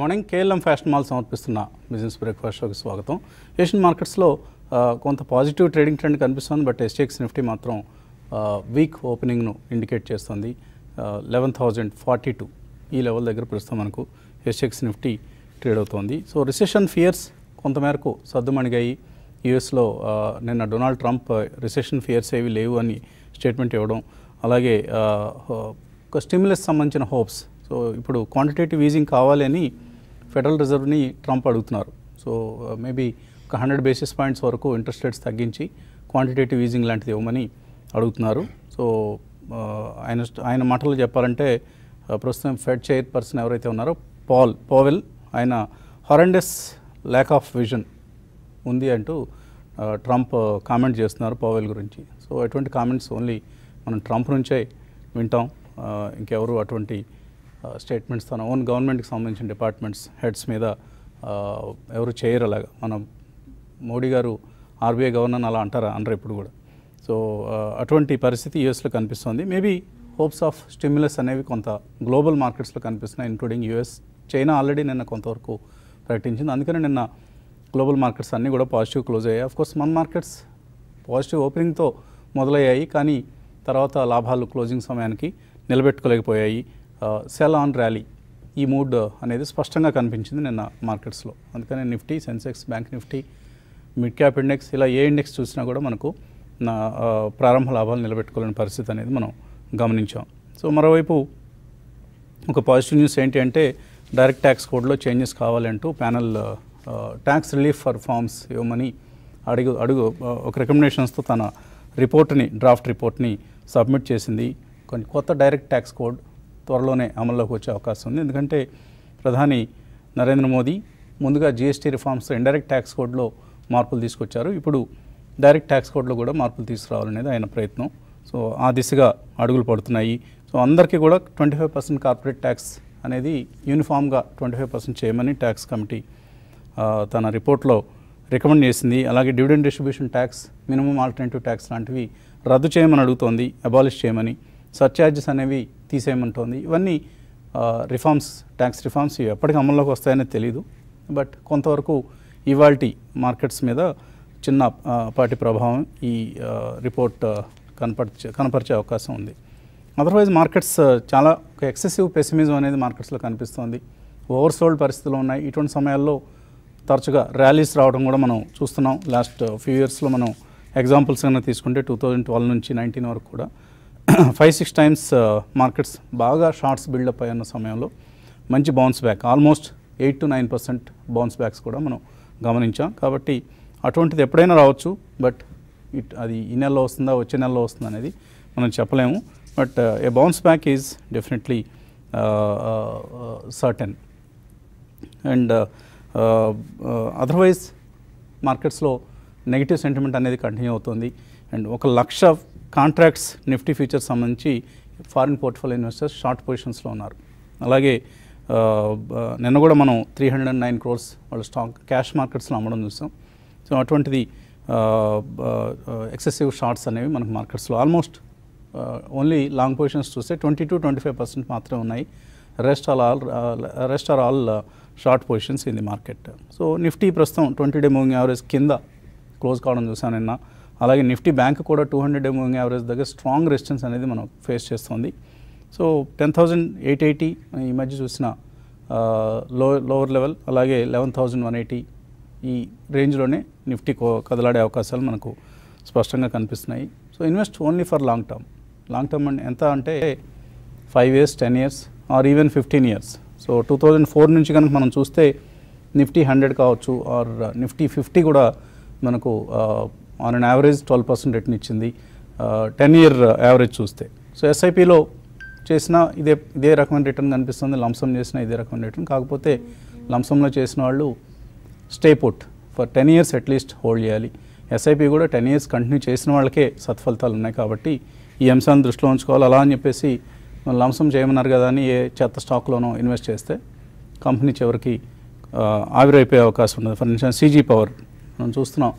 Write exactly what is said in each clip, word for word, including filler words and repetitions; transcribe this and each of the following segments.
Good morning KLM fashion mall సమర్పిస్తున్న business breakfast షోకి స్వాగతం. ఏషియన్ మార్కెట్స్లో కొంత పాజిటివ్ ట్రేడింగ్ ట్రెండ్ కనిపిస్తుంది. బట్ ఎస్జీఎక్స్ నిఫ్టీ మాత్రం వీక్ ఓపెనింగ్ను ఇండికేట్ చేస్తుంది. లెవెన్ థౌజండ్ ఫార్టీ టూ ఈ లెవెల్ దగ్గర ప్రస్తుతం మనకు ఎస్జీఎక్స్ నిఫ్టీ ట్రేడ్ అవుతోంది. సో రిసెషన్ ఫియర్స్ కొంతమేరకు సద్దుమణిగాయి. యూఎస్లో నిన్న డొనాల్డ్ ట్రంప్ రిసెషన్ ఫియర్స్ ఏవి లేవు అని స్టేట్మెంట్ ఇవ్వడం, అలాగే ఒక స్టిమ్యులస్ సంబంధించిన హోప్స్. సో ఇప్పుడు క్వాంటిటేటివ్ ఈజింగ్ కావాలి అని ఫెడరల్ రిజర్వ్ని ట్రంప్ అడుగుతున్నారు. సో మేబీ ఒక హండ్రెడ్ బేసిస్ పాయింట్స్ వరకు ఇంట్రెస్ట్ రేట్స్ తగ్గించి క్వాంటిటేటివ్ ఈజింగ్ లాంటిది ఇవ్వమని అడుగుతున్నారు. సో ఆయన ఆయన మాటలు చెప్పాలంటే ప్రస్తుతం ఫెడ్ చైర్పర్సన్ ఎవరైతే ఉన్నారో పాల్ పవెల్ ఆయన హారెండస్ ల్యాక్ ఆఫ్ విజన్ ఉంది అంటూ ట్రంప్ కామెంట్ చేస్తున్నారు పవెల్ గురించి. సో అటువంటి కామెంట్స్ ఓన్లీ మనం ట్రంప్ నుంచే వింటాం. ఇంకెవరు అటువంటి స్టేట్మెంట్స్ తన ఓన్ గవర్నమెంట్కి సంబంధించిన డిపార్ట్మెంట్స్ హెడ్స్ మీద ఎవరు చేయరు. అలాగా మన మోడీ గారు ఆర్బీఐ గవర్నర్ అలా అంటారా? అంటారు ఇప్పుడు కూడా. సో అటువంటి పరిస్థితి యూఎస్లో కనిపిస్తుంది. మేబీ హోప్స్ ఆఫ్ స్టిమ్యులస్ అనేవి కొంత గ్లోబల్ మార్కెట్స్లో కనిపిస్తున్నాయి, ఇంక్లూడింగ్ యూఎస్. చైనా ఆల్రెడీ నిన్న కొంతవరకు ప్రకటించింది, అందుకని నిన్న గ్లోబల్ మార్కెట్స్ అన్నీ కూడా పాజిటివ్ క్లోజ్ అయ్యాయి. అఫ్కోర్స్ మన మార్కెట్స్ పాజిటివ్ ఓపెనింగ్తో మొదలయ్యాయి, కానీ తర్వాత లాభాలు క్లోజింగ్ సమయానికి నిలబెట్టుకోలేకపోయాయి. సెల్ ఆన్ ర్యాలీ ఈ మూడ్ అనేది స్పష్టంగా కనిపించింది నిన్న మార్కెట్స్లో. అందుకనే Nifty, Sensex, bank Nifty, mid cap index ఇలా ఏ ఇండెక్స్ చూసినా కూడా మనకు నా ప్రారంభ లాభాలు నిలబెట్టుకోలేని పరిస్థితి అనేది మనం గమనించాం. సో మరోవైపు ఒక పాజిటివ్ న్యూస్ ఏంటి అంటే డైరెక్ట్ ట్యాక్స్ కోడ్లో చేంజెస్ కావాలంటూ panel tax relief for farms ఇవ్వమని అడుగు అడుగు ఒక రికమెండేషన్స్తో తన రిపోర్ట్ని డ్రాఫ్ట్ రిపోర్ట్ని సబ్మిట్ చేసింది. కొన్ని కొత్త డైరెక్ట్ ట్యాక్స్ కోడ్ త్వరలోనే అమల్లోకి వచ్చే అవకాశం ఉంది, ఎందుకంటే ప్రధాని నరేంద్ర మోదీ ముందుగా జీఎస్టీ రిఫార్మ్స్తో ఇండైరెక్ట్ ట్యాక్స్ కోడ్లో మార్పులు తీసుకొచ్చారు. ఇప్పుడు డైరెక్ట్ ట్యాక్స్ కోడ్లో కూడా మార్పులు తీసుకురావాలనేది ఆయన ప్రయత్నం. సో ఆ దిశగా అడుగులు పడుతున్నాయి. సో అందరికీ కూడా twenty five percent corporate tax అనేది యూనిఫామ్గా ట్వంటీ ఫైవ్ పర్సెంట్ చేయమని ట్యాక్స్ కమిటీ తన రిపోర్ట్లో రికమెండ్ చేసింది. అలాగే dividend distribution tax, minimum alternative tax లాంటివి రద్దు చేయమని అడుగుతోంది, అబాలిష్ చేయమని. సర్ఛార్జెస్ అనేవి తీసేయమంటోంది. ఇవన్నీ రిఫార్మ్స్, ట్యాక్స్ రిఫార్మ్స్ ఇవి ఎప్పటికీ అమల్లోకి వస్తాయనే తెలీదు, బట్ కొంతవరకు ఇవాల్టి మార్కెట్స్ మీద చిన్న పాటి ప్రభావం ఈ రిపోర్ట్ కనపరిచే కనపరిచే అవకాశం ఉంది. అదర్వైజ్ మార్కెట్స్ చాలా ఒక ఎక్సెసివ్ పెసిమిజం అనేది మార్కెట్స్లో కనిపిస్తోంది. ఓవర్సోల్డ్ పరిస్థితులు ఉన్నాయి. ఇటువంటి సమయాల్లో తరచుగా ర్యాలీస్ రావడం కూడా మనం చూస్తున్నాం. లాస్ట్ ఫ్యూ ఇయర్స్లో మనం ఎగ్జాంపుల్స్ కన్నా తీసుకుంటే టూ థౌజండ్ ట్వెల్వ్ నుంచి నైన్టీన్ వరకు కూడా ఫైవ్ సిక్స్ టైమ్స్ మార్కెట్స్ బాగా షార్ట్స్ బిల్డప్ అయిన సమయంలో మంచి bounce back, almost eight to nine percent bounce backs కూడా మనం గమనించాం. కాబట్టి అటువంటిది ఎప్పుడైనా రావచ్చు, బట్ ఇట్ అది ఈ నెలలో వస్తుందా వచ్చే నెలలో వస్తుందా అనేది మనం చెప్పలేము. But a bounce back is definitely certain. And otherwise మార్కెట్స్లో నెగిటివ్ సెంటిమెంట్ అనేది కంటిన్యూ అవుతుంది. అండ్ ఒక లక్ష కాంట్రాక్ట్స్ నిఫ్టీ ఫ్యూచర్స్ సంబంధించి ఫారిన్ పోర్ట్ఫోలియో ఇన్వెస్టర్స్ షార్ట్ పొజిషన్స్లో ఉన్నారు. అలాగే నిన్న కూడా మనం three hundred and nine crores వాళ్ళ స్టాక్ క్యాష్ మార్కెట్స్లో అమ్మడం చూస్తాం. సో అటువంటిది ఎక్సెసివ్ షార్ట్స్ అనేవి మనకు మార్కెట్స్లో ఆల్మోస్ట్ ఓన్లీ లాంగ్ పొజిషన్స్ చూస్తే twenty to twenty five percent మాత్రమే ఉన్నాయి. Rest all all rest are all short positions in the market. So Nifty ప్రస్తుతం ట్వంటీ డే మూవింగ్ యావరేజ్ కింద క్లోజ్ కావడం చూసాం నిన్న. అలాగే నిఫ్టీ బ్యాంక్ కూడా two hundred day moving average దగ్గర స్ట్రాంగ్ రెసిస్టెన్స్ అనేది మనం ఫేస్ చేస్తుంది. So ten thousand eight eighty ఈ మధ్య చూసిన లో లోవర్ లెవెల్, అలాగే లెవెన్ థౌజండ్ వన్ ఎయిటీ ఈ రేంజ్లోనే నిఫ్టీ కదలాడే అవకాశాలు మనకు స్పష్టంగా కనిపిస్తున్నాయి. So invest only for long term. Long term అంటే ఎంత అంటే five years, ten years or even fifteen years. So two thousand four నుంచి కనుక మనం చూస్తే నిఫ్టీ హండ్రెడ్ కావచ్చు ఆర్ నిఫ్టీ ఫిఫ్టీ కూడా మనకు on an average twelve percent return ఇచ్చింది టెన్ ఇయర్ యావరేజ్ చూస్తే. సో ఎస్ఐపిలో చేసిన ఇదే ఇదే రకమైన రిటర్న్ కనిపిస్తుంది, లంసమ్ చేసిన ఇదే రకమైన రిటర్న్. కాకపోతే లంసంలో చేసిన వాళ్ళు stay put for ten years at least hold చేయాలి. ఎస్ఐపి కూడా టెన్ ఇయర్స్ కంటిన్యూ చేసిన వాళ్ళకే సత్ఫలితాలు ఉన్నాయి, కాబట్టి ఈ అంశాన్ని దృష్టిలో ఉంచుకోవాలి. అలా అని చెప్పేసి మనం లంసమ్ చేయమన్నారు కదా అని ఏ చెత్త స్టాక్లోనో ఇన్వెస్ట్ చేస్తే కంపెనీ చివరికి ఆవిరైపోయే అవకాశం ఉండదు. ఫర్ ఇన్స్టెన్స్ సీజీ పవర్ మనం చూస్తున్నాం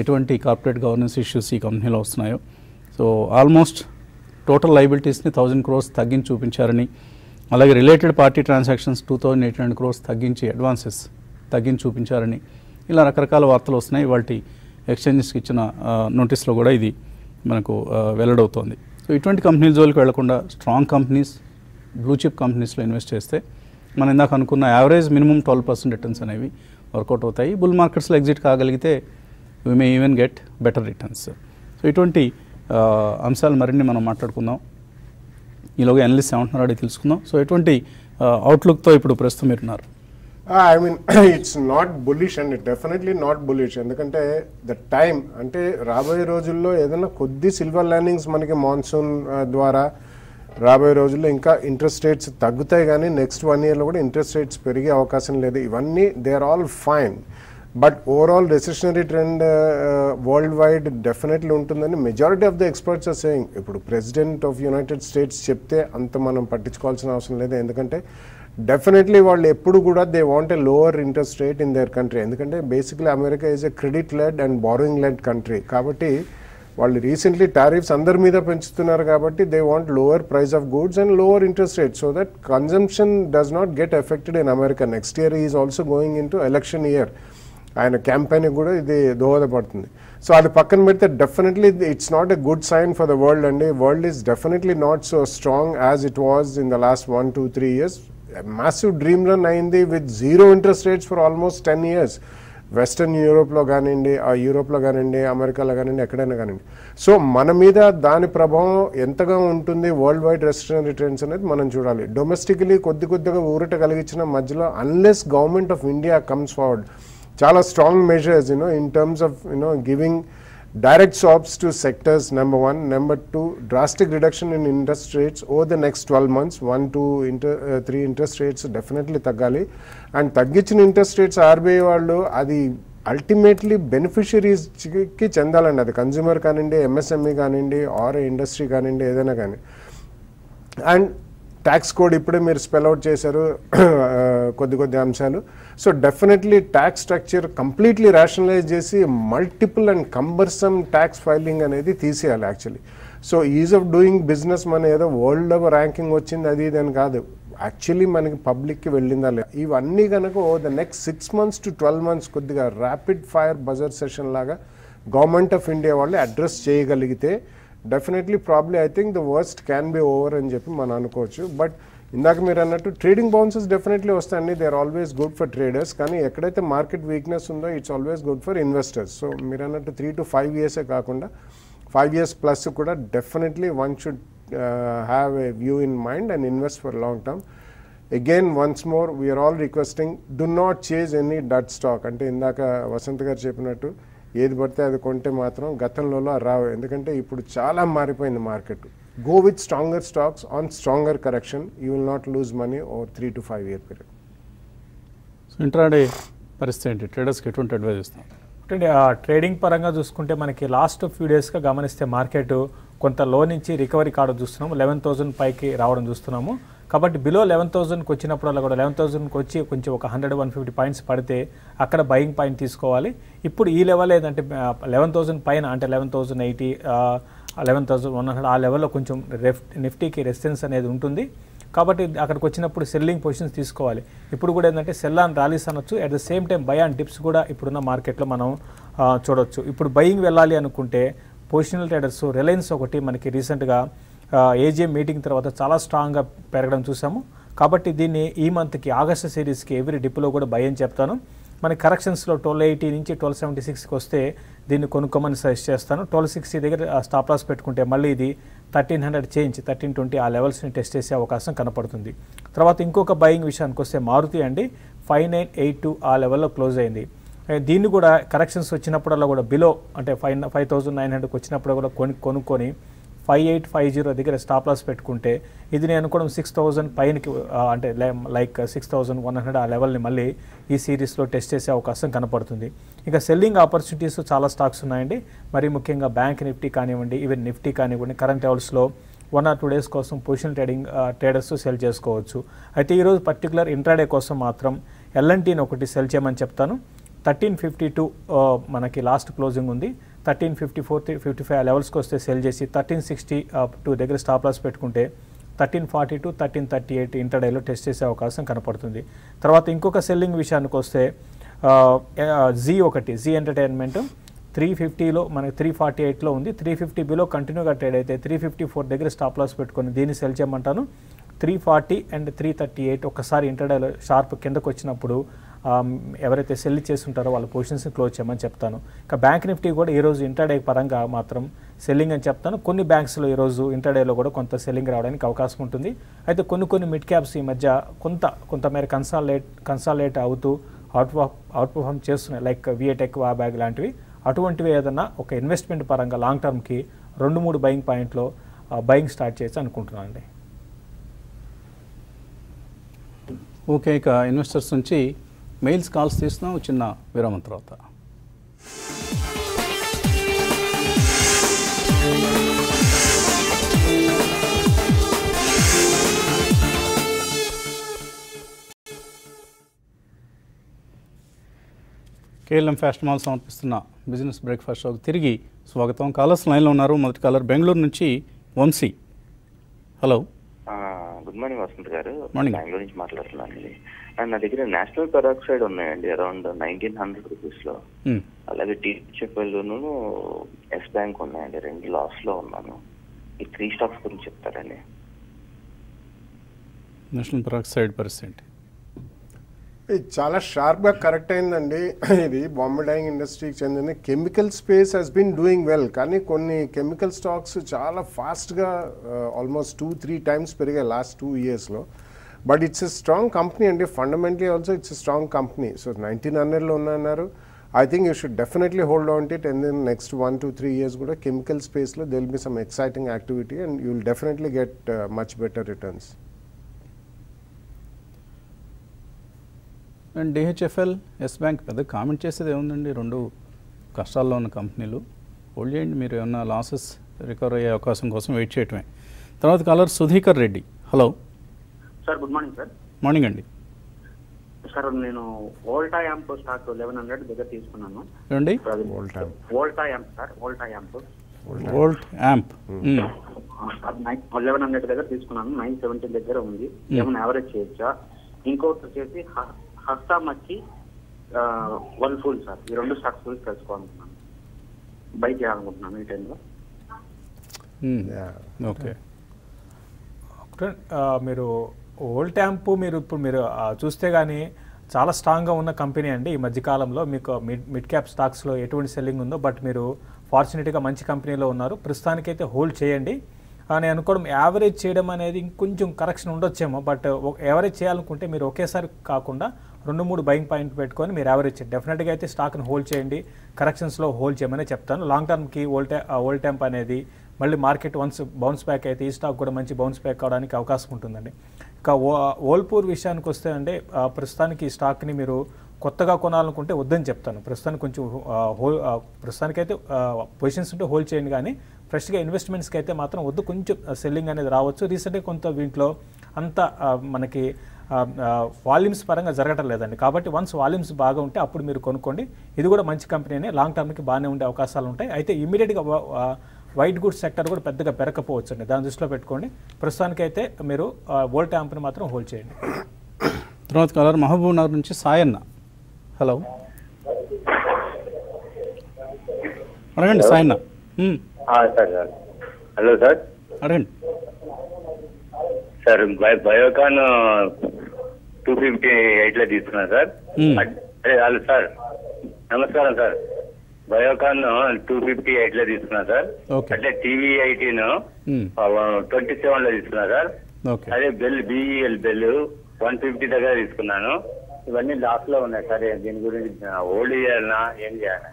ఎటువంటి కార్పొరేట్ గవర్నెన్స్ ఇష్యూస్ ఈ కంపెనీలో వస్తున్నాయో. సో ఆల్మోస్ట్ టోటల్ లైబిలిటీస్ని థౌజండ్ క్రోర్స్ తగ్గించి చూపించారని, అలాగే related party transactions two thousand eight hundred crores తగ్గించి అడ్వాన్సెస్ తగ్గించి చూపించారని ఇలా రకరకాల వార్తలు వస్తున్నాయి. వాటి ఎక్స్చేంజెస్కి ఇచ్చిన నోటీస్లో కూడా ఇది మనకు వెల్లడవుతోంది. సో ఇటువంటి కంపెనీల జోలికి వెళ్లకుండా స్ట్రాంగ్ కంపెనీస్, బ్లూ చిప్ కంపెనీస్లో ఇన్వెస్ట్ చేస్తే మనం ఇందాక అనుకున్న average minimum twelve percent returns అనేవి వర్కౌట్ అవుతాయి. బుల్ మార్కెట్స్లో ఎగ్జిట్ కాగలిగితే we may even get better returns. So ఇటువంటి అంశాలు మరిన్ని మనం మాట్లాడుకుందాం. ఈలోగా అనలిస్ట్ ఏమంటున్నారో అడిగి తెలుసుకుందాం. సో ఎటువంటి అవుట్లుక్తో ఇప్పుడు ప్రస్తుతం మీరున్నారు? I mean it's not bullish and it definitely not bullish. ఎందుకంటే ద టైం అంటే రాబోయే రోజుల్లో ఏదైనా కొద్ది సిల్వర్ లైనింగ్స్ మనకి మాన్సూన్ ద్వారా రాబోయే రోజుల్లో ఇంకా ఇంట్రెస్ట్ రేట్స్ తగ్గుతాయి, కానీ నెక్స్ట్ వన్ ఇయర్లో కూడా ఇంట్రెస్ట్ రేట్స్ పెరిగే అవకాశం లేదు. ఇవన్నీ they are all fine, but overall recessionary trend world wide definitely ఉంటుందని majority of the experts are saying. ఇప్పుడు ప్రెసిడెంట్ ఆఫ్ యునైటెడ్ స్టేట్స్ చెప్తే అంత మనం పట్టించుకోవాల్సిన అవసరం లేదు, ఎందుకంటే డెఫినెట్లీ వాళ్ళు ఎప్పుడు కూడా they want a lower interest rate in their country. ఎందుకంటే basically America is a credit led and borrowing led country, కాబట్టి వాళ్ళు రీసెంట్లీ టారిఫ్స్ అందరి మీద పెంచుతున్నారు, కాబట్టి they want lower price of goods and lower interest rate so that consumption does not get affected in America. Next year is also going into election year, ఆయన క్యాంపెయిన్కి కూడా ఇది దోహదపడుతుంది. సో అది పక్కన పెడితే definitely it's not a good sign for the world అండి. World is definitely not so strong as it was in the last one two three years. Massive dream run అయింది with zero interest rates for almost ten years western యూరోప్లో కానివ్వండి, ఆ యూరోప్లో కానివ్వండి, అమెరికాలో కానివ్వండి, ఎక్కడైనా కానివ్వండి. సో మన మీద దాని ప్రభావం ఎంతగా ఉంటుంది వరల్డ్ వైడ్ రెస్టారెంట్ ట్రెండ్స్ అనేది మనం చూడాలి. డొమెస్టిక్లీ కొద్ది కొద్దిగా ఊరట కలిగించిన మధ్యలో unless government of India comes forward చాలా strong measures you know in terms of you know giving direct jobs to sectors number one, number two drastic reduction in interest rates over the next twelve months, one, two, inter, uh, three interest rates definitely taggali, and taggichin interest rates R B I vallu adi ultimately beneficiaries ki chendalandi, adi consumer kanindi, M S M E kanindi or industry kanindi edaina kani. And tax code ఇప్పుడే మీరు spell out చేశారు కొద్ది కొద్ది అంశాలు. So definitely tax structure completely rationalise చేసి multiple and cumbersome tax filing అనేది తీసేయాలి actually. So ease of doing business మన ఏదో వరల్డ్లో ర్యాంకింగ్ వచ్చింది అది ఇది అని కాదు, యాక్చువల్లీ మనకి పబ్లిక్కి వెళ్ళిందా లేదా. ఇవన్నీ కనుక ఓ the next six months to twelve months కొద్దిగా ర్యాపిడ్ ఫైర్ బజర్ సెషన్ లాగా గవర్నమెంట్ ఆఫ్ ఇండియా వాళ్ళు అడ్రస్ చేయగలిగితే definitely probably I think the worst can be over అని చెప్పి మనం అనుకోవచ్చు. బట్ ఇందాక మీరు అన్నట్టు ట్రేడింగ్ బౌన్సెస్ డెఫినెట్లీ వస్తాయండి, they are always good for traders, కానీ ఎక్కడైతే మార్కెట్ వీక్నెస్ ఉందో it's always good for investors. So మీరు అన్నట్టు త్రీ టు ఫైవ్ ఇయర్సే కాకుండా ఫైవ్ ఇయర్స్ ప్లస్ కూడా definitely one should have a view in mind and invest for long term. Again once more we are all requesting do not chase any డట్ stock. అంటే ఇందాక వసంత్ గారు చెప్పినట్టు ఏది పడితే అది కొంటే మాత్రం గతంలో రావు, ఎందుకంటే ఇప్పుడు చాలా మారిపోయింది market. Go with stronger stocks on stronger correction, you will not lose money over three to five year period. So intraday పరిస్థితి ఏంటి, ట్రేడర్స్కి ఎటువంటి అడ్వైజ్ ఇస్తాం? అంటే ట్రేడింగ్ పరంగా చూసుకుంటే మనకి లాస్ట్ ఫ్యూ డేస్గా గమనిస్తే మార్కెట్ కొంత లో నుంచి రికవరీ కావడం చూస్తున్నాము, లెవెన్ థౌసండ్ పైకి రావడం చూస్తున్నాము. కాబట్టి బిలో లెవెన్ థౌసండ్కి వచ్చినప్పుడు అలా కూడా లెవెన్ థౌసండ్కి వచ్చి కొంచెం ఒక హండ్రెడ్ వన్ ఫిఫ్టీ పాయింట్స్ పడితే అక్కడ బయింగ్ పాయింట్ తీసుకోవాలి. ఇప్పుడు ఈ లెవెల్ ఏదంటే లెవెన్ థౌసండ్ పైన అంటే eleven thousand eighty eleven thousand one hundred ఆ లెవెల్లో కొంచెం రెఫ్ నిఫ్టీకి రెసిస్టెన్స్ అనేది ఉంటుంది, కాబట్టి అక్కడికి వచ్చినప్పుడు సెల్లింగ్ పొజిషన్స్ తీసుకోవాలి. ఇప్పుడు కూడా ఏంటంటే సెల్ ఆన్ ర్యాలీస్ అనొచ్చు, at the same time buy on dips కూడా ఇప్పుడున్న మార్కెట్లో మనం చూడవచ్చు. ఇప్పుడు బయింగ్ వెళ్ళాలి అనుకుంటే పొజిషనల్ ట్రేడర్స్ రిలయన్స్ ఒకటి మనకి రీసెంట్గా ఏజీఎం మీటింగ్ తర్వాత చాలా స్ట్రాంగ్గా పెరగడం చూసాము, కాబట్టి దీన్ని ఈ మంత్కి ఆగస్టు సిరీస్కి ఎవ్రీ డిప్లో కూడా భయం చెప్తాను. మన కరెక్షన్స్లో ట్వెల్వ్ ఎయిటీ నుంచి ట్వెల్వ్ సెవెంటీ సిక్స్కి వస్తే దీన్ని కొనుక్కోమని సజెస్ట్ చేస్తాను. ట్వెల్వ్ సిక్స్టీ దగ్గర స్టాప్ లాస్ పెట్టుకుంటే మళ్ళీ ఇది thirteen hundred change thirteen twenty ఆ లెవెల్స్ని టెస్ట్ చేసే అవకాశం కనపడుతుంది. తర్వాత ఇంకొక బయింగ్ విషయానికి వస్తే మారుతి అండి ఫైవ్ నైన్ ఎయిట్ టూ ఆ లెవెల్లో క్లోజ్ అయింది. దీన్ని కూడా కరెక్షన్స్ వచ్చినప్పుడల్లా కూడా బిలో అంటే ఫైవ్ ఫైవ్ థౌసండ్ నైన్ హండ్రెడ్కి వచ్చినప్పుడు కూడా కొని కొనుక్కొని ఫైవ్ ఎయిట్ ఫైవ్ జీరో దగ్గర స్టాప్ లాస్ పెట్టుకుంటే ఇది నేను అనుకోవడం సిక్స్ థౌజండ్ పైనకి అంటే like six thousand one hundred ఆ లెవెల్ని మళ్ళీ ఈ సిరీస్లో టెస్ట్ చేసే అవకాశం కనపడుతుంది. ఇంకా సెల్లింగ్ ఆపర్చునిటీస్ చాలా స్టాక్స్ ఉన్నాయండి, మరి ముఖ్యంగా బ్యాంక్ నిఫ్టీ కానివ్వండి, ఈవెన్ నిఫ్టీ కానివ్వండి, కరెంట్ లెవెల్స్లో వన్ ఆర్ టూ డేస్ కోసం పొజిషనల్ ట్రేడింగ్ ట్రేడర్స్ సెల్ చేసుకోవచ్చు. అయితే ఈరోజు పర్టికులర్ ఇంట్రాడే కోసం మాత్రం ఎల్ఎన్టీని ఒకటి సెల్ చేయమని చెప్తాను. థర్టీన్ ఫిఫ్టీ టూ మనకి లాస్ట్ క్లోజింగ్ ఉంది, thirteen fifty four fifty five లెవెల్స్కి వస్తే సెల్ చేసి థర్టీన్ సిక్స్టీ టూ దగ్గర స్టాప్ లాస్ పెట్టుకుంటే thirteen forty to thirteen thirty eight ఇంటర్డేలో టెస్ట్ చేసే అవకాశం కనపడుతుంది. తర్వాత ఇంకొక సెల్లింగ్ విషయానికి వస్తే జీ ఒకటి జీ ఎంటర్టైన్మెంట్ త్రీ ఫిఫ్టీలో మనకి త్రీ ఫార్టీ ఎయిట్లో ఉంది. త్రీ ఫిఫ్టీ బిలో కంటిన్యూగా ట్రేడ్ అయితే త్రీ ఫిఫ్టీ ఫోర్ దగ్గర స్టాప్ లాస్ పెట్టుకొని దీన్ని సెల్ చేయమంటాను. Three forty and three thirty eight ఒకసారి ఇంటర్డేలో షార్ప్ కిందకు వచ్చినప్పుడు ఎవరైతే సెల్ చేస్తుంటారో వాళ్ళ పొజిషన్స్ని క్లోజ్ చేయమని చెప్తాను. ఇంకా బ్యాంక్ నిఫ్టీ కూడా ఈరోజు ఇంటర్డే పరంగా మాత్రం సెల్లింగ్ అని చెప్తాను. కొన్ని బ్యాంక్స్లో ఈరోజు ఇంటర్డేలో కూడా కొంత సెల్లింగ్ రావడానికి అవకాశం ఉంటుంది. అయితే కొన్ని కొన్ని మిడ్ క్యాప్స్ ఈ మధ్య కొంత కొంతమేర కన్సాలేట్ కన్సాలేట్ అవుతూ అవుట్ అవుట్ పర్ఫామ్ చేస్తున్నాయి. లైక్ విఏటెక్ ఆ బ్యాగ్ లాంటివి అటువంటివి ఏదన్నా ఒక ఇన్వెస్ట్మెంట్ పరంగా లాంగ్ టర్మ్కి రెండు మూడు బయింగ్ పాయింట్లో బయింగ్ స్టార్ట్ చేయొచ్చు అనుకుంటున్నాను అండి. ఓకే, ఇక ఇన్వెస్టర్స్ నుంచి మెయిల్స్ కాల్స్ తీస్తున్నాం చిన్న విరామం తర్వాత. కేఎల్ఎం ఫ్యాషన్ మాల్ సమర్పిస్తున్న బిజినెస్ బ్రేక్ఫాస్ట్ షోకి తిరిగి స్వాగతం. కాలర్స్ లైన్లో ఉన్నారు. మొదటి కాలర్ బెంగళూరు నుంచి Vamsi. Hello, good morning Vasant గారు, బెంగళూరు నుంచి మాట్లాడుతున్నానండి. నా దగ్గర నేషనల్ పెరాక్సైడ్ ఉన్నాయండి అరౌండ్ నైన్టీన్ హండ్రెడ్ రూపీస్లో. అలాగే టీఎఫ్ఎల్ను ఎస్ బ్యాంక్ ఉన్నాయండి, రెండు లాస్లో ఉన్నాను. ఈ త్రీ స్టాక్స్ గురించి చెప్తారండి. నేషనల్ పెరాక్సైడ్ పర్సెంట్ ఇది చాలా షార్ప్గా కరెక్ట్ అయిందండి. ఇది బాంబే డైయింగ్ ఇండస్ట్రీకి చెందిన chemical space has been doing well, కానీ కొన్ని కెమికల్ స్టాక్స్ చాలా ఫాస్ట్గా ఆల్మోస్ట్ టూ త్రీ టైమ్స్ పెరిగాయి లాస్ట్ టూ ఇయర్స్లో. But it's a strong company అండి, fundamentally also it's a strong company. So nineteen హండ్రెడ్లో ఉన్నాయన్నారు. I think you should definitely hold on it and then next one two three years కూడా chemical స్పేస్లో they will be some exciting activity and you will definitely get much better returns. And DHFL Yes Bank పెద్ద comment చేసేది ఏముందండి, రెండు కష్టాల్లో ఉన్న కంపెనీలు hold చేయండి. మీరు ఏమన్నా లాసెస్ రికవర్ అయ్యే అవకాశం కోసం వెయిట్ చేయటమే. తర్వాత caller Sudhikar Reddy. Hello sir, good morning sir. Morning అండి సార్, నేను వోల్టాయాంప్ స్టాక్ లెవెన్ హండ్రెడ్ దగ్గర తీసుకున్నాను. ఏమండి? Voltamp sir, Voltamp volt amp. Eleven hundred దగ్గర తీసుకున్నాను, నైన్ సెవెంటీ దగ్గర ఉంది. ఏమైనా యావరేజ్ చేయొచ్చా? ఇంకోటి వచ్చేసి హస్తామచ్చి వర్ల్పూల్ సార్. ఈ రెండు స్టాక్స్ గురించి తెలుసుకోవాలనుకుంటున్నాను, బై చేయాలనుకుంటున్నాను ఈ టైంలో. ఓకే, మీరు వోల్ట్ యాంప్ మీరు ఇప్పుడు మీరు చూస్తే కానీ చాలా స్ట్రాంగ్గా ఉన్న కంపెనీ అండి. ఈ మధ్యకాలంలో మీకు మిడ్ మిడ్ క్యాప్ స్టాక్స్లో ఎటువంటి సెల్లింగ్ ఉందో, బట్ మీరు ఫార్చునేట్గా మంచి కంపెనీలో ఉన్నారు. ప్రస్తుతానికైతే హోల్డ్ చేయండి నేను అనుకోవడం. యావరేజ్ చేయడం అనేది ఇంకొంచెం కరెక్షన్ ఉండొచ్చేమో, బట్ యావరేజ్ చేయాలనుకుంటే మీరు ఒకేసారి కాకుండా రెండు మూడు బయింగ్ పాయింట్ పెట్టుకొని మీరు యావరేజ్ చేయండి. డెఫినెట్గా అయితే స్టాక్ని హోల్డ్ చేయండి, కరెక్షన్స్లో హోల్డ్ చేయమని చెప్తాను. లాంగ్ టర్మ్కి ఓల్టా ఓల్టెంప్ అనేది మళ్ళీ మార్కెట్ వన్స్ బౌన్స్ బ్యాక్ అయితే ఈ స్టాక్ కూడా మంచి బౌన్స్ బ్యాక్ అవడానికి అవకాశం ఉంటుందండి. ఇంకా వోల్పూర్ విషయానికి వస్తే అంటే ప్రస్తుతానికి ఈ స్టాక్ని మీరు కొత్తగా కొనాలనుకుంటే వద్దని చెప్తాను. ప్రస్తుతానికి కొంచెం హోల్ ప్రస్తుతానికైతే పొజిషన్స్ ఉంటే హోల్డ్ చేయండి, కానీ ఫ్రెష్గా ఇన్వెస్ట్మెంట్స్కి అయితే మాత్రం వద్దు. కొంచెం సెల్లింగ్ అనేది రావచ్చు. రీసెంట్గా కొంత వీటిలో అంత మనకి వాల్యూమ్స్ పరంగా జరగటం లేదండి, కాబట్టి వన్స్ వాల్యూమ్స్ బాగా ఉంటే అప్పుడు మీరు కొనుక్కోండి. ఇది కూడా మంచి కంపెనీనే, లాంగ్ టర్మ్కి బాగానే ఉండే అవకాశాలు ఉంటాయి. అయితే ఇమీడియట్గా వైట్ గుడ్స్ సెక్టర్ కూడా పెద్దగా పెరకపోవచ్చు అండి, దాని దృష్టిలో పెట్టుకోండి. ప్రస్తుతానికైతే మీరు వోల్ట్ యాంప్ని మాత్రం హోల్డ్ చేయండి. తర్వాత కలర్ మహబూబ్ నగర్ నుంచి సాయన్న. హలో, అడగండి సాయన్న. హలో సార్, అడగండి సార్. బయోకాన్ టూ ఫిఫ్టీ ఎయిట్లో తీసుకున్నాను సార్. హలో సార్, నమస్కారం సార్. బయోకాన్ టూ ఫిఫ్టీ ఎయిట్లో తీసుకున్నా సార్, అంటే టీవీ ఎయిటీన్ ట్వంటీ సెవెన్లో తీసుకున్నా సార్. అదే బెల్ బిఈఎల్ బెల్ వన్ ఫిఫ్టీ దగ్గర తీసుకున్నాను. ఇవన్నీ లాస్ లో ఉన్నాయి సార్. దీని గురించి హోల్డ్ చేయాలన్నా ఏం చేయాలి?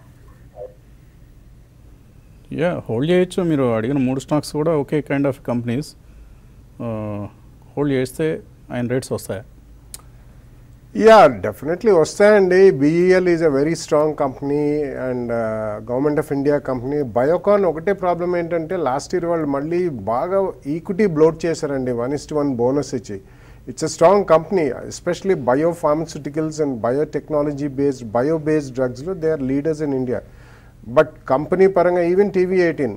యా, హోల్డ్ చేయొచ్చు. మీరు అడిగిన మూడు స్టాక్స్ కూడా ఒకే కైండ్ ఆఫ్ కంపెనీస్. హోల్డ్ చేస్తే ఆయన రేట్స్ వస్తాయా? యా, డెఫినెట్లీ వస్తాయండి. BEL is a very strong company and government of India company. Biocon ఒకటే ప్రాబ్లం ఏంటంటే లాస్ట్ ఇయర్ వాళ్ళు మళ్ళీ బాగా ఈక్విటీ బ్లోట్ చేశారండి, one is to one bonus ఇచ్చి. It's a strong company, especially bio pharmaceuticals and biotechnology based bio based డ్రగ్స్లో they are leaders in India. But company పరంగా even TV eighteen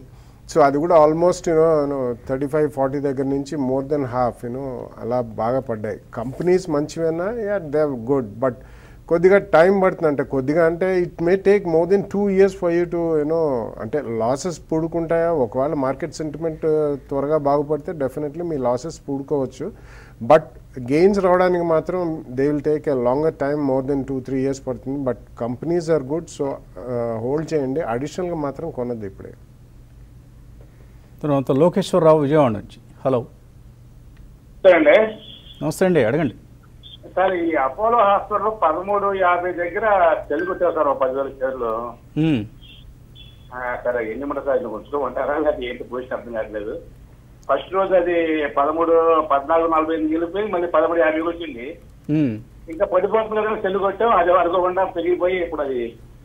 So adi kuda almost you know, you know thirty-five forty దగ్గర నుంచి more than half you know అలా బాగా పడ్డాయి. Companies మంచివేనా? Yeah, they are good, but కొద్దిగా time పడుతుందంట. కొద్దిగా అంటే it may take more than two years for you to you know అంటే లాసెస్ పూడుకుంటాయా? ఒకవేళ మార్కెట్ సెంటిమెంట్ త్వరగా బాగుపడితే డెఫినెట్లీ మీ లాసెస్ పూడుకోవచ్చు, బట్ గెయిన్స్ రావడానికి మాత్రం they will take a longer time, more than two three years పడుతుంది. But companies are good, so hold చేయండి, అడిషనల్గా మాత్రం కొనద్దు ఇప్పుడే. తర్వాత లోకేశ్వరరావు విజయవాడ నుంచి. హలో అండి. నమస్తే అండి, అడగండి. సార్ ఈ అపోలో హాస్పిటల్ పదమూడు యాభై దగ్గర తెలుగు వచ్చారు సార్, ఒక పదివేల షేర్లు. సరే ఎన్ని ఉంటారు సార్, ఇన్ని ఉంచుతూ ఉంటారా లేకపోతే ఏంటి పొజిషన్ అర్థం కావట్లేదు. ఫస్ట్ రోజు అది పదమూడు పద్నాలుగు నలభై ఎనిమిది వెళ్ళిపోయి మళ్ళీ పదమూడు యాభై వచ్చింది, ఇంకా పడిపోతుంది కదా తెలుగు వచ్చాం, అది అనుకోకుండా పెరిగిపోయి ఇప్పుడు అది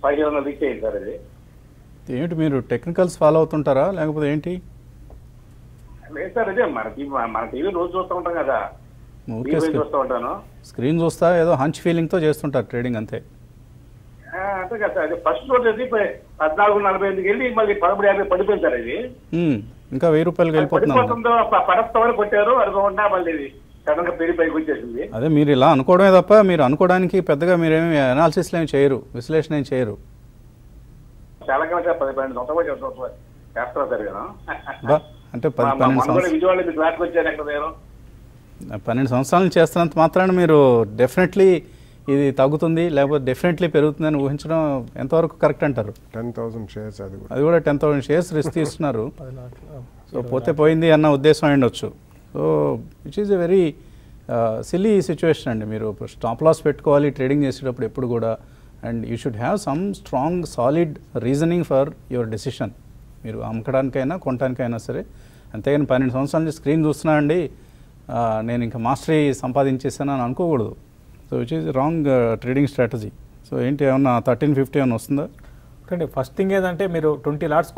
పదిహేను వందలు రీచ్ అయింది సార్. అది ఏంటి మీరు టెక్నికల్స్ ఫాలో అవుతుంటారా లేకపోతే ఏంటి? లేదు సార్, అదే మన టీవీ మన టీవీ రోజు చూస్తూ ఉంటాం కదా, చూస్తూ ఉంటాను, స్క్రీన్ చూస్తా, ఏదో హంచ్ ఫీలింగ్తో చేస్తుంటారు ట్రేడింగ్ అంతే అంతే కదా సార్. ఫస్ట్ రోజు అది పద్నాలుగు నలభై ఐదుకి వెళ్ళి మళ్ళీ పదమూడు యాభై పడిపోయింది సార్. అది ఇంకా వెయ్యి రూపాయలు వెళ్ళిపోతుందో పరస్త వరకు కొట్టారు, అనుకోకుండా మళ్ళీ సడన్ గా పెరిగి పైకి వచ్చేసింది. అదే మీరు ఇలా అనుకోవడమే తప్ప మీరు అనుకోవడానికి పెద్దగా మీరేమి అనాలిసిస్లు ఏమి చేయరు, విశ్లేషణ ఏం చేయరు. చాలా కాలం పది పన్నెండు సంవత్సరాలు చేస్తాం చేస్తారా సార్ నేను? అంటే పన్నెండు సంవత్సరాలు చేస్తున్నంత మాత్రాన్ని మీరు డెఫినెట్లీ ఇది తగ్గుతుంది లేకపోతే డెఫినెట్లీ పెరుగుతుందని ఊహించడం ఎంతవరకు కరెక్ట్ అంటారు? టెన్ థౌసండ్ షేర్స్, అది కూడా అది కూడా టెన్ థౌసండ్ షేర్స్ రిస్క్ తీసుకున్నారు. సో పోతే పోయింది అన్న ఉద్దేశం అయ్యొచ్చు. So which is a very silly situation అండి. మీరు స్టాప్ లాస్ పెట్టుకోవాలి ట్రేడింగ్ చేసేటప్పుడు ఎప్పుడు కూడా, and you should have some strong solid reasoning for your decision, మీరు అమ్మకడానికైనా కొనడానికైనా సరే. అంతేగాని పన్నెండు సంవత్సరాల నుంచి స్క్రీన్ చూస్తున్నా అండి నేను ఇంకా మాస్టరీ సంపాదించేసాను అని అనుకోకూడదు. So which is wrong trading strategy. So ఏంటి ఏమన్నా థర్టీన్ ఫిఫ్టీ ఏమన్నా వస్తుందా? ఓకే, ఫస్ట్ థింగ్ ఏదంటే మీరు ట్వంటీ లాట్స్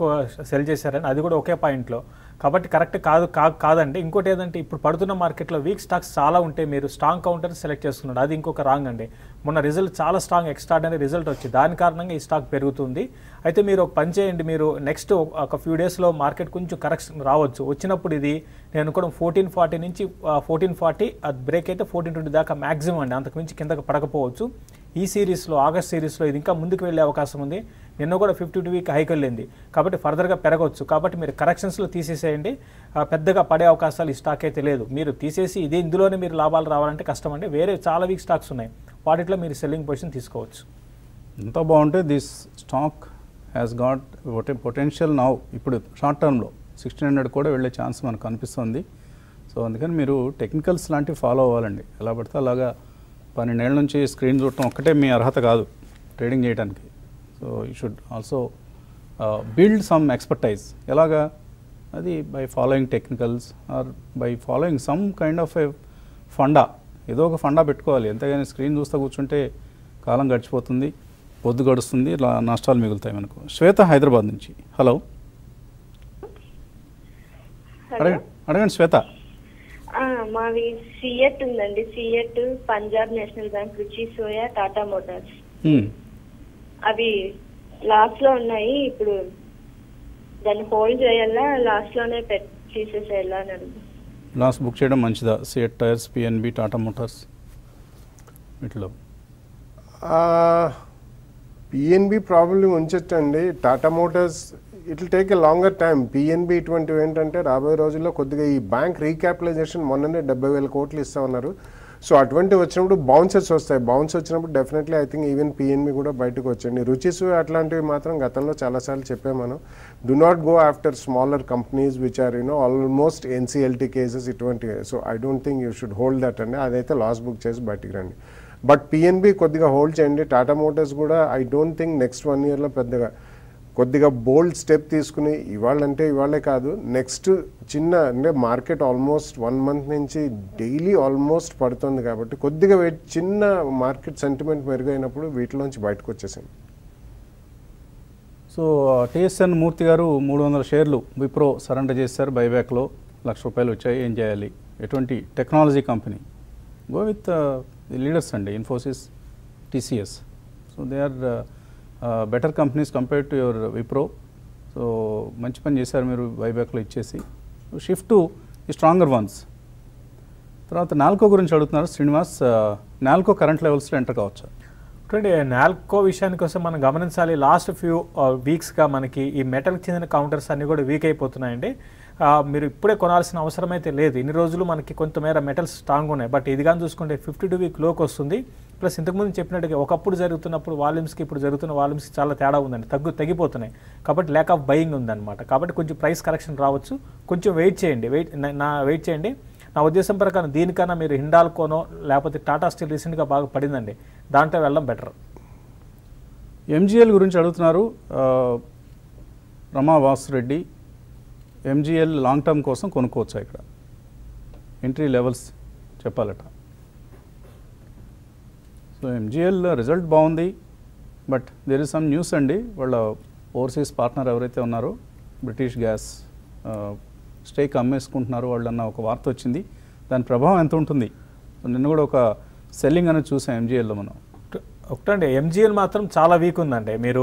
సెల్ చేశారని, అది కూడా ఒకే పాయింట్లో కాబట్టి కరెక్ట్ కాదు కాదండి. ఇంకోటి ఏదంటే ఇప్పుడు పడుతున్న మార్కెట్లో వీక్ స్టాక్స్ చాలా ఉంటాయి, మీరు స్ట్రాంగ్ కౌంటర్ని సెలెక్ట్ చేస్తున్నారు, అది ఇంకొక రాంగ్ అండి. మొన్న రిజల్ట్ చాలా స్ట్రాంగ్ ఎక్స్ట్రాడనరీ రిజల్ట్ వచ్చి దాని కారణంగా ఈ స్టాక్ పెరుగుతుంది. అయితే మీరు ఒక పని చేయండి, మీరు నెక్స్ట్ ఒక ఫ్యూ డేస్లో మార్కెట్ కొంచెం కరెక్షన్ రావచ్చు, వచ్చినప్పుడు ఇది నేను అనుకోవడం ఫోర్టీన్ ఫార్టీ నుంచి ఫోర్టీన్ ఫార్టీ అది బ్రేక్ అయితే ఫోర్టీన్ ట్వంటీ దాకా మ్యాక్సిమం అండి, అంతకుమించి కిందకు పడకపోవచ్చు. ఈ సిరీస్లో ఆగస్ట్ సిరీస్లో ఇది ఇంకా ముందుకు వెళ్ళే అవకాశం ఉంది. నిన్న కూడా ఫిఫ్టీ టూ వీక్ హైక్ వెళ్ళింది కాబట్టి ఫర్దర్గా పెరగవచ్చు, కాబట్టి మీరు కరెక్షన్స్లో తీసేసేయండి, పెద్దగా పడే అవకాశాలు ఈ స్టాక్ అయితే లేదు. మీరు తీసేసి ఇదే ఇందులోనే మీరు లాభాలు రావాలంటే కష్టం అండి, వేరే చాలా వీక్ స్టాక్స్ ఉన్నాయి, వాటిలో మీరు సెల్లింగ్ పొజిషన్ తీసుకోవచ్చు. ఎంతో బాగుంటే this stock has got potential now, ఇప్పుడు షార్ట్ టర్మ్లో సిక్స్టీన్ హండ్రెడ్ కూడా వెళ్ళే ఛాన్స్ మనకు కనిపిస్తుంది. సో అందుకని మీరు టెక్నికల్స్ లాంటివి ఫాలో అవ్వాలండి, ఎలా పడితే అలాగా పన్నెండేళ్ళ నుంచి స్క్రీన్ చూడటం ఒక్కటే మీ అర్హత కాదు ట్రేడింగ్ చేయడానికి. So you should also build some expertise, ఎలాగా అది by following technicals or by following some kind of a funda, ఏదో ఒక ఫండా పెట్టుకోవాలి. ఎంతగానే స్క్రీన్ చూస్తూ కూర్చుంటే కాలం గడిచిపోతుంది, పొద్దు గడుస్తుంది, నష్టాలు మిగులుతాయి మనకు. శ్వేత హైదరాబాద్ నుంచి. హలో, అడగండి శ్వేత. మాది సిఎట్ ఉందండి, CEAT, Punjab national bank, Ruchi Soya, Tata Motors, అవి లాస్ట్ లో ఉన్నాయి. ఇప్పుడు దాన్ని హోల్డ్ చేయాలా లాస్ట్ లోనే తీసేసేయాలా అని అడుగు. లాస్ట్ బుక్ చేయడం మంచిదా? సిఎట్ టైర్స్, పిఎన్బి, టాటా మోటార్స్ వీటిలో పిఎన్బి ప్రాబ్లం ఉంచండి. Tata Motors it will take a longer time. PNB ఇటువంటివి ఏంటంటే రాబోయే రోజుల్లో కొద్దిగా ఈ బ్యాంక్ రీక్యాపిటలైజేషన్ మొన్ననే డెబ్బై వేల కోట్లు ఇస్తా ఉన్నారు. సో అటువంటివి వచ్చినప్పుడు బౌన్సెస్ వస్తాయి, బౌన్స్ వచ్చినప్పుడు definitely I think even PNB కూడా బయటకు వచ్చండి. రుచిస్ అట్లాంటివి మాత్రం గతంలో చాలాసార్లు చెప్పాము మనం, do not go after smaller companies which are you know almost NCLT cases ఇటువంటివి. So I don't think you should hold that అండి, అదైతే లాస్ బుక్ చేసి బయటికి రండి. బట్ పిఎన్బి కొద్దిగా హోల్డ్ చేయండి. టాటా మోటార్స్ కూడా I don't think next one ఇయర్లో పెద్దగా కొద్దిగా బోల్డ్ స్టెప్ తీసుకుని, ఇవాళంటే ఇవాళే కాదు నెక్స్ట్ చిన్న అంటే మార్కెట్ ఆల్మోస్ట్ వన్ మంత్ నుంచి డైలీ ఆల్మోస్ట్ పడుతుంది కాబట్టి కొద్దిగా వెయిట్, చిన్న మార్కెట్ సెంటిమెంట్ మెరుగైనప్పుడు వీటిలోంచి బయటకు వచ్చేసాం. సో టీఎస్ఎన్ మూర్తి గారు మూడు వందల షేర్లు విప్రో సరెండర్ చేశారు, బైబ్యాక్లో లక్ష రూపాయలు వచ్చాయి, ఏం చేయాలి? ఎటువంటి technology company? Go with the leaders అండి, Infosys, TCS. So they are better companies compared to your Wipro. So so మంచి పని చేశారు మీరు బైబ్యాక్లో ఇచ్చేసి. షిఫ్ట్ టు ఈ స్ట్రాంగర్ వన్స్. తర్వాత నాల్కో గురించి అడుగుతున్నారు శ్రీనివాస్, నాల్కో కరెంట్ లెవెల్స్లో ఎంటర్ కావచ్చు? చూడండి, నాల్కో విషయానికి వస్తే మనం గమనించాలి, లాస్ట్ ఫ్యూ వీక్స్గా మనకి ఈ మెటల్కి చెందిన కౌంటర్స్ అన్నీ కూడా వీక్ అయిపోతున్నాయండి. మీరు ఇప్పుడే కొనాల్సిన అవసరం అయితే లేదు, ఇన్ని రోజులు మనకి కొంతమేర మెటల్స్ స్ట్రాంగ్ ఉన్నాయి. బట్ ఇది కానీ చూసుకుంటే ఫిఫ్టీ టూ వీక్ లోకి వస్తుంది. ప్లస్ ఇంతకుముందు చెప్పినట్టుగా ఒకప్పుడు జరుగుతున్నప్పుడు వాల్యూమ్స్కి ఇప్పుడు జరుగుతున్న వాల్యూమ్స్కి చాలా తేడా ఉందండి, తగ్గు తగ్గిపోతున్నాయి కాబట్టి ల్యాక్ ఆఫ్ బయింగ్ ఉందన్నమాట. కాబట్టి కొంచెం ప్రైస్ కరెక్షన్ రావచ్చు, కొంచెం వెయిట్ చేయండి. వెయిట్ నా వెయిట్ చేయండి నా ఉద్దేశం ప్రకారం. దీనికన్నా మీరు హిండాల్కోనో లేకపోతే టాటా స్టీల్ రీసెంట్గా బాగా పడిందండి, దాంట్లో వెళ్ళడం బెటర్. ఎంజీఎల్ గురించి అడుగుతున్నారు రమా వాసురెడ్డి, ఎంజీఎల్ లాంగ్ టర్మ్ కోసం కొనుక్కోవచ్చా, ఇక్కడ ఎంట్రీ లెవెల్స్ చెప్పాలట? సో ఎంజీఎల్ రిజల్ట్ బాగుంది, but there is some news అండి, వాళ్ళ ఓవర్సీస్ పార్ట్నర్ ఎవరైతే ఉన్నారో బ్రిటిష్ గ్యాస్ స్టేక్ అమ్మేసుకుంటున్నారు వాళ్ళన్న ఒక వార్త వచ్చింది, దాని ప్రభావం ఎంత ఉంటుంది? నిన్న కూడా ఒక సెల్లింగ్ అనేది చూసాం ఎంజీఎల్లో మనం. ఒకటండి, ఎంజీఎల్ మాత్రం చాలా వీక్ ఉందండి. మీరు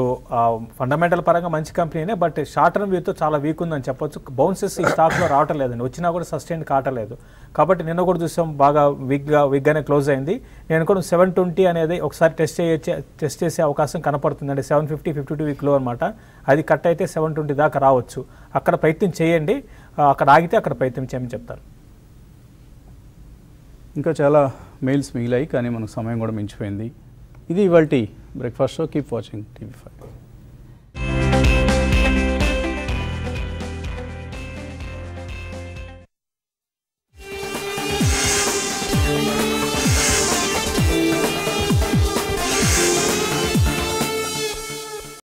ఫండమెంటల్ పరంగా మంచి కంపెనీనే, బట్ షార్ట్ టర్మ్ వ్యూతో చాలా వీక్ ఉందని చెప్పొచ్చు. బౌన్సెస్ ఈ స్టాక్లో రావటం లేదండి, వచ్చినా కూడా సస్టైన్ కావట్లేదు. కాబట్టి నిన్న కూడా చూసాం బాగా వీక్గా వీక్గానే క్లోజ్ అయింది. నేను అనుకోవడం సెవెన్ ట్వంటీ అనేది ఒకసారి టెస్ట్ చేయొచ్చే టెస్ట్ చేసే అవకాశం కనపడుతుందండి. సెవెన్ ఫిఫ్టీ ఫిఫ్టీ టూ వీక్లో అనమాట, అది కట్ అయితే సెవెన్ ట్వంటీ దాకా రావచ్చు. అక్కడ ప్రయత్నం చేయండి, అక్కడ ఆగితే అక్కడ ప్రయత్నం చేయమని చెప్తారు. ఇంకా చాలా మెయిల్స్ మిగిలాయి కానీ మనకు సమయం కూడా మించిపోయింది. ఇది ఇవాల్టి breakfast show. Keep watching TV five.